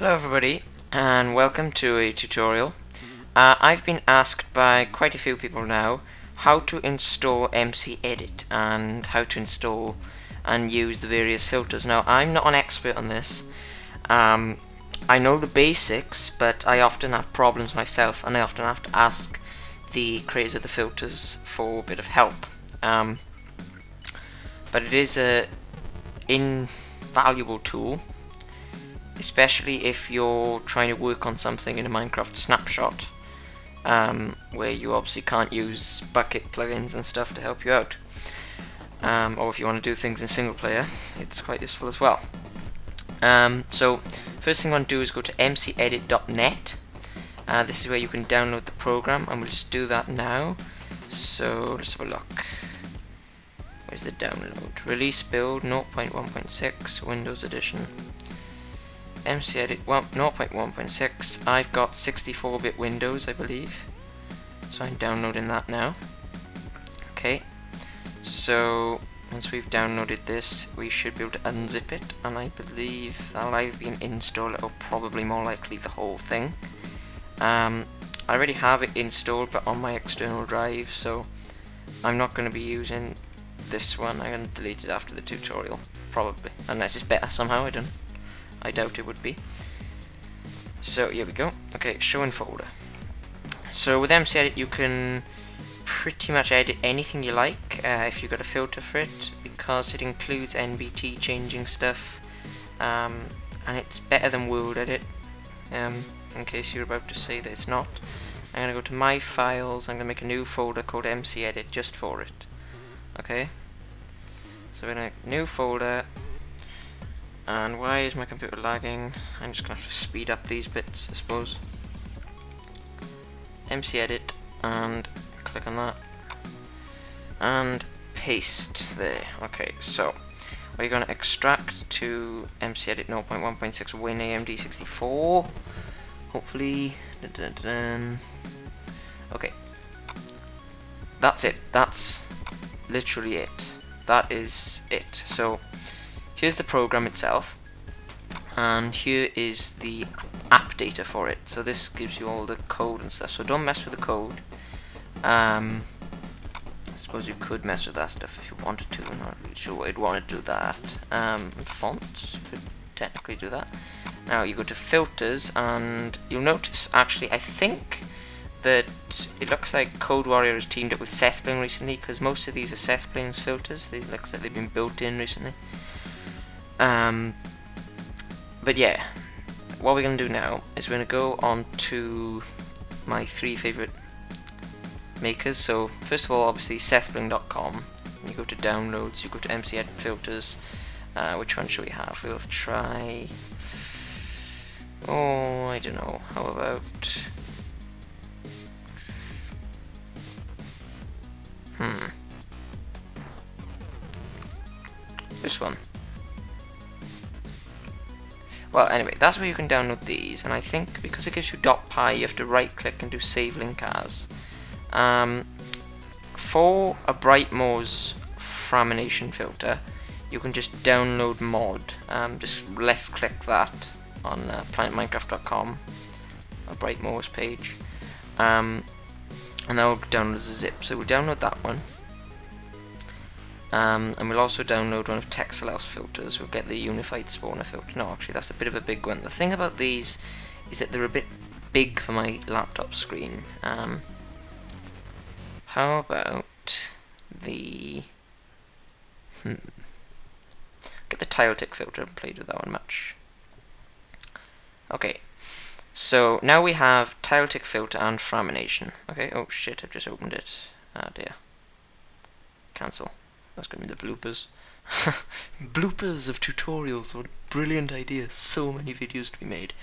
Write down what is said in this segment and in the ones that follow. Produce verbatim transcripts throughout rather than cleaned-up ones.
Hello everybody, and welcome to a tutorial. Uh, I've been asked by quite a few people now how to install MCEdit and how to install and use the various filters. Now, I'm not an expert on this. Um, I know the basics, but I often have problems myself, and I often have to ask the creators of the filters for a bit of help. Um, but it is an invaluable tool, especially if you're trying to work on something in a Minecraft snapshot, um, where you obviously can't use bucket plugins and stuff to help you out, um, or if you want to do things in single player, it's quite useful as well. Um, so first thing I want to do is go to M C edit dot net. Uh, this is where you can download the program, and we'll just do that now. So let's have a look. Where's the download? Release build zero point one point six Windows Edition. MCEdit zero point one point six. I've got sixty-four bit Windows, I believe, so I'm downloading that now. Okay, so once we've downloaded this, we should be able to unzip it, and I believe that'll either be an install or probably more likely the whole thing. Um, I already have it installed, but on my external drive, so I'm not going to be using this one. I'm going to delete it after the tutorial, probably, unless it's better somehow. I don't know. I doubt it would be. So here we go. Okay, show in folder. So with MCEdit you can pretty much edit anything you like, uh, if you've got a filter for it, because it includes N B T changing stuff, um, and it's better than World Edit, um, in case you're about to say that it's not. I'm gonna go to my files. I'm gonna make a new folder called MCEdit just for it. Okay, so we're gonna new folder. And why is my computer lagging? I'm just going to have to speed up these bits, I suppose. MCEdit, and click on that, and paste there. Okay, so we're going to extract to MCEdit zero point one point six WinAMD sixty-four, hopefully. Dun, dun, dun. Okay, that's it. That's literally it. That is it. So here's the program itself, and here is the app data for it. So this gives you all the code and stuff, so don't mess with the code. Um, I suppose you could mess with that stuff if you wanted to. I'm not really sure why you'd want to do that. Um, fonts, you could technically do that. Now you go to filters, and you'll notice, actually, I think that it looks like CodeWarrior has teamed up with SethBling recently, because most of these are SethBling's filters. They look like they've been built in recently. Um, but yeah, what we're going to do now is we're going to go on to my three favourite makers. So first of all, obviously sethbling dot com, you go to downloads, you go to MCEdit filters. Uh, which one should we have? We'll try, oh I don't know, how about, hmm, this one. Well, anyway, that's where you can download these, and I think because it gives you .py, you have to right-click and do save link as. Um, for ABrightMoore's Framination filter, you can just download mod. Um, just left-click that on uh, planet minecraft dot com, ABrightMoore's page, um, and that will download as a zip. So we'll download that one, Um, and we'll also download one of Texelelf's filters. We'll get the unified spawner filter. No, actually, that's a bit of a big one. The thing about these is that they're a bit big for my laptop screen. Um, how about the hmm. get the tile tick filter? I haven't played with that one much. Okay, so now we have tile tick filter and Framination. Okay. Oh shit! I've just opened it. Ah dear. Cancel. That's going to be the bloopers. Bloopers of tutorials. What a brilliant idea. So many videos to be made.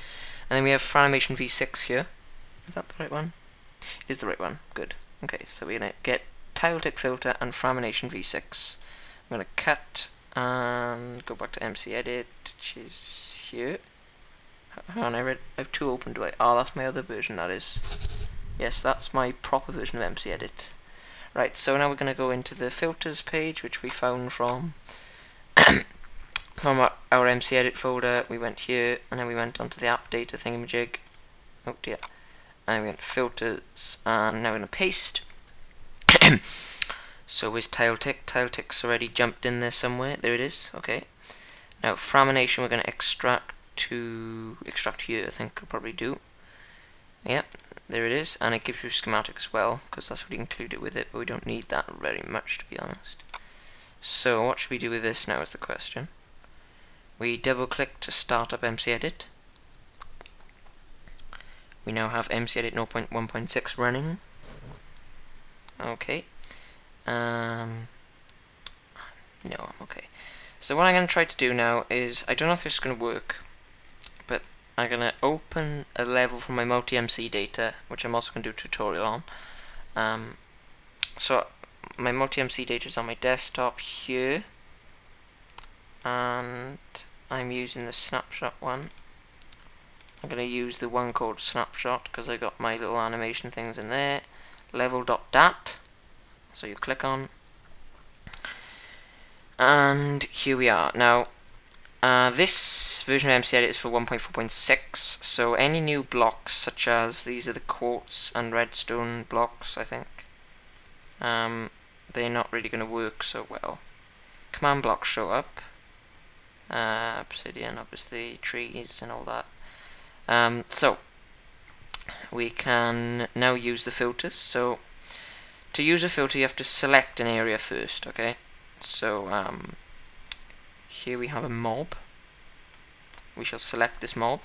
And then we have Framination v six here. Is that the right one? It is the right one. Good. Okay, so we're going to get tile tick filter and Framination v six. I'm going to cut and go back to MCEdit, which is here. Hang on, I, read, I have two open, do I? Oh, that's my other version, that is. Yes, that's my proper version of MCEdit. Right, so now we're going to go into the filters page, which we found from from our, our MCEdit folder, we went here, and then we went onto the app data thingamajig. Oh dear. And we went filters, and now we're going to paste. So where's tail tick? Tail tick's already jumped in there somewhere. There it is. Okay. Now Framination we're going to extract to extract here. I think I'll probably do. Yep, there it is, and it gives you schematic as well because that's already included with it. But we don't need that very much, to be honest. So what should we do with this now? Is the question. We double click to start up MCEdit. We now have MCEdit zero point one point six running. Okay. Um, no, I'm okay. So what I'm going to try to do now is, I don't know if this is going to work, but I'm going to open a level from my MultiMC data, which I'm also going to do a tutorial on. Um, so my MultiMC data is on my desktop here, and I'm using the snapshot one. I'm going to use the one called snapshot because I got my little animation things in there. Level.dat. So you click on, and here we are. Now, uh, this version of MCEdit is for one point four point six, so any new blocks, such as these are the quartz and redstone blocks, I think, um, they're not really going to work so well. Command blocks show up, uh, obsidian, obviously, trees, and all that. Um, so, we can now use the filters. So, to use a filter you have to select an area first, okay? So um, here we have a mob. We shall select this mob.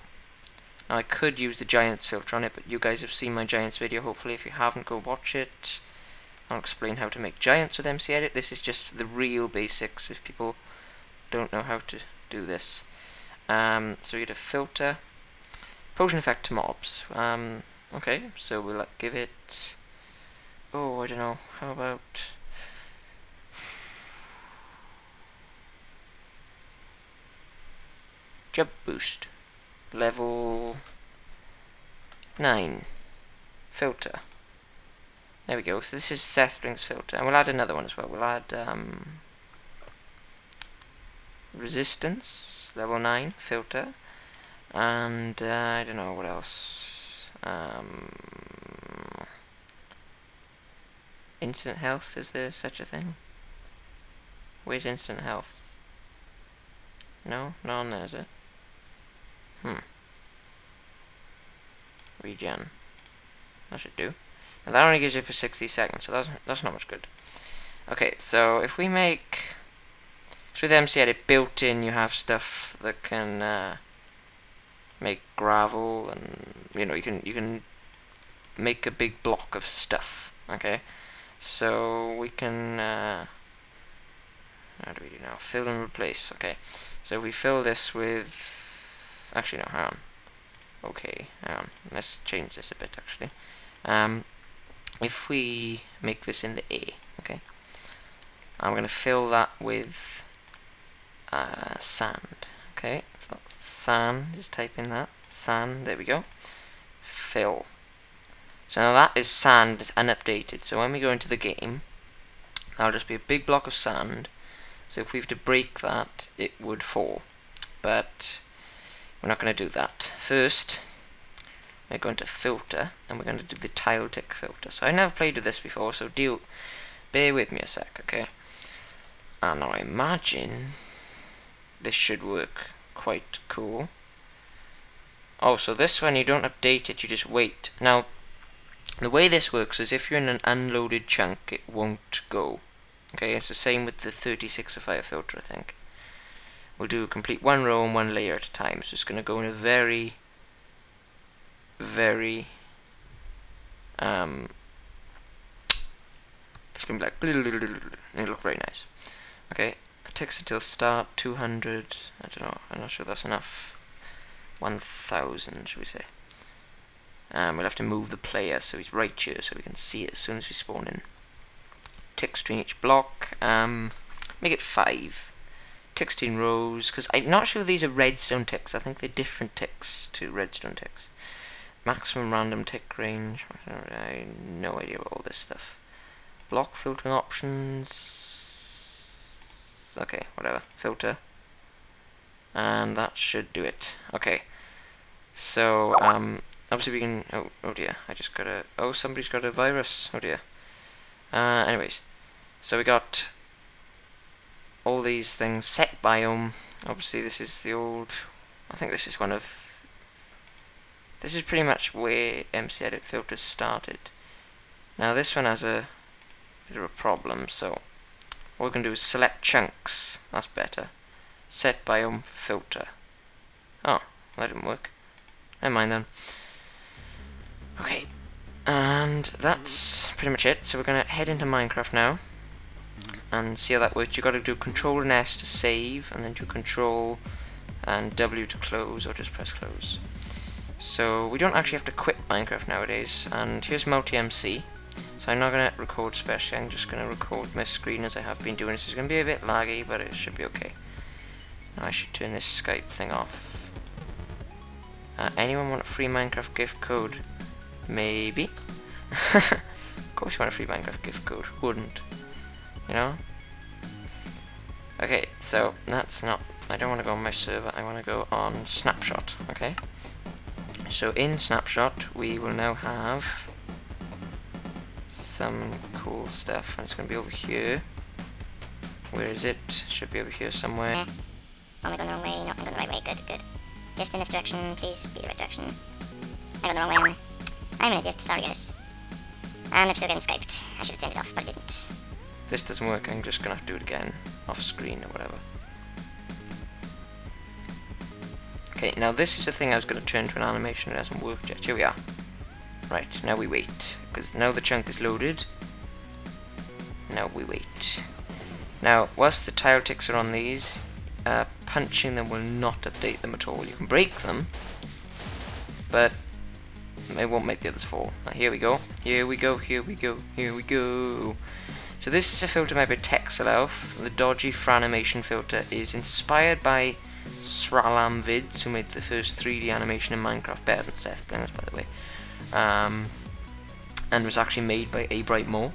Now I could use the Giants filter on it, but you guys have seen my Giants video, hopefully. If you haven't, go watch it. I'll explain how to make Giants with MCEdit. This is just the real basics if people don't know how to do this. Um, so we get a filter. Potion effect to mobs. Um, okay, so we'll like, give it... Oh, I don't know. How about jump boost, level nine, filter. There we go. So this is SethBling's filter, and we'll add another one as well. We'll add um, resistance, level nine, filter, and uh, I don't know what else. Um, Instant health, is there such a thing? Where's instant health? No? Not on there, is it? Hmm. Regen. That should do. And that only gives you for sixty seconds, so that's, that's not much good. Okay, so if we make... So with MCEdit built in, you have stuff that can uh, make gravel, and you know, you can you can make a big block of stuff, okay? So we can, uh, how do we do now? Fill and replace, okay. So we fill this with, actually no, hang on. Okay, hang on, let's change this a bit actually. Um, if we make this in the A, okay. I'm gonna fill that with uh, sand, okay. So sand, just type in that, sand, there we go, fill. So now that is sand, it's unupdated, so when we go into the game, that'll just be a big block of sand, so if we were to break that, it would fall. But we're not going to do that. First, we're going to filter, and we're going to do the tile tick filter. So I've never played with this before, so deal, bear with me a sec, okay? And I imagine this should work quite cool. Oh, so this one, you don't update it, you just wait. Now, the way this works is if you're in an unloaded chunk, it won't go. Okay, it's the same with the thirty-sixifier filter, I think. We'll do complete one row and one layer at a time, so it's going to go in a very, very, um, it's going to be like, it'll look very nice. Okay, it takes until start, two hundred, I don't know, I'm not sure that's enough, one thousand, should we say. Um, we'll have to move the player so he's right here so we can see it as soon as we spawn in. Ticks between each block, um, make it five. Ticks between rows, because I'm not sure these are redstone ticks, I think they're different ticks to redstone ticks. Maximum random tick range, I have no idea about all this stuff. Block filtering options, okay, whatever, filter. and that should do it. Okay, so um, obviously we can, oh, oh dear, I just got a, oh somebody's got a virus, oh dear. Uh, anyways, so we got all these things set biome. Obviously this is the old, I think this is one of, this is pretty much where MCEdit filters started. Now this one has a bit of a problem, so what we're going to do is select chunks, that's better. Set biome filter. Oh, that didn't work. Never mind then. Okay, and that's pretty much it. So we're going to head into Minecraft now and see how that works. You've got to do Control and S to save, and then do Control and W to close, or just press close. So we don't actually have to quit Minecraft nowadays. And here's MultiMC. So I'm not going to record specially, I'm just going to record my screen as I have been doing. So it's going to be a bit laggy, but it should be okay. Now I should turn this Skype thing off. Uh, anyone want a free Minecraft gift code? Maybe. Of course you want a free Minecraft gift code. Who wouldn't? You know? Okay, so that's not... I don't want to go on my server, I want to go on Snapshot, okay? So in Snapshot, we will now have some cool stuff, and it's going to be over here. Where is it? Should be over here somewhere. I'm going the wrong way, not going the right way, good, good. Just in this direction, please, be the right direction. I'm going the wrong way, am I? I'm an idiot, sorry guys. And I'm still getting Skyped. I should have turned it off, but I didn't. This doesn't work, I'm just going to have to do it again, off screen or whatever. Okay, now this is the thing I was going to turn to an animation, it hasn't worked yet, here we are. Right, now we wait, because now the chunk is loaded. Now we wait. Now, whilst the tile ticks are on these, Uh, punching them will not update them at all. You can break them, but it won't make the others fall. Now here we go, here we go, here we go, here we go. So this is a filter made by Texelelf. The dodgy Franimation filter is inspired by Sralam Vids, who made the first three D animation in Minecraft, better than SethBling, by the way, um, and was actually made by ABrightMoore.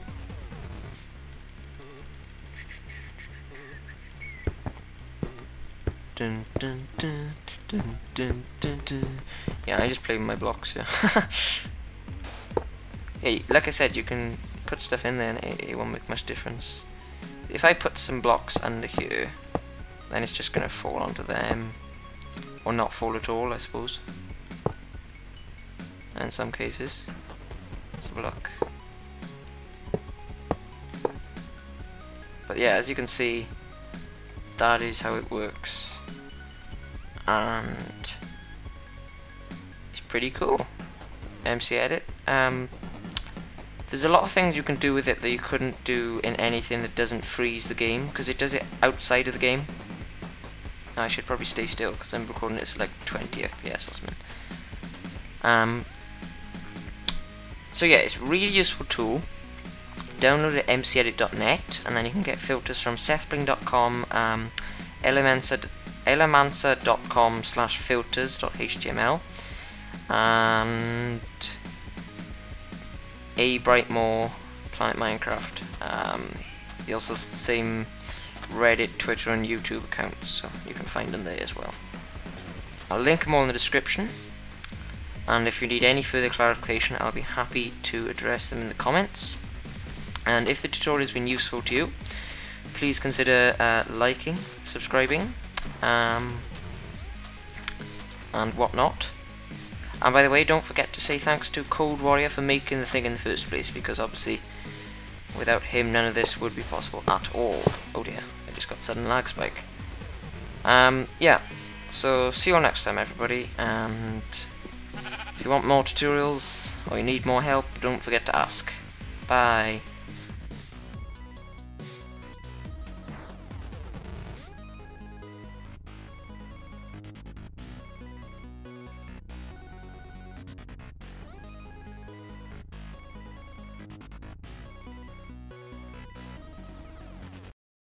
Dun, dun, dun, dun, dun, dun, dun. Yeah, I just play with my blocks, yeah. Yeah, like I said, you can put stuff in there and it, it won't make much difference. If I put some blocks under here, then it's just going to fall onto them, or not fall at all, I suppose, in some cases. Let's have a look. But yeah, as you can see, that is how it works. And it's pretty cool. MCEdit. Um, there's a lot of things you can do with it that you couldn't do in anything that doesn't freeze the game, because it does it outside of the game. I should probably stay still because I'm recording it's like twenty F P S or something. Um, so yeah, it's a really useful tool. Download it at M C edit dot net, and then you can get filters from sethbling dot com, um, elemancer dot com slash filters dot H T M L, and ABrightMoore, Planet Minecraft. Um, you also have the same Reddit, Twitter, and YouTube accounts, so you can find them there as well. I'll link them all in the description, and if you need any further clarification, I'll be happy to address them in the comments. And if the tutorial has been useful to you, please consider uh, liking, subscribing, um, and whatnot. And by the way, don't forget to say thanks to CodeWarrior for making the thing in the first place, because obviously without him none of this would be possible at all. Oh dear, I just got a sudden lag spike. Um, yeah, so see you all next time everybody, and if you want more tutorials or you need more help, don't forget to ask. Bye.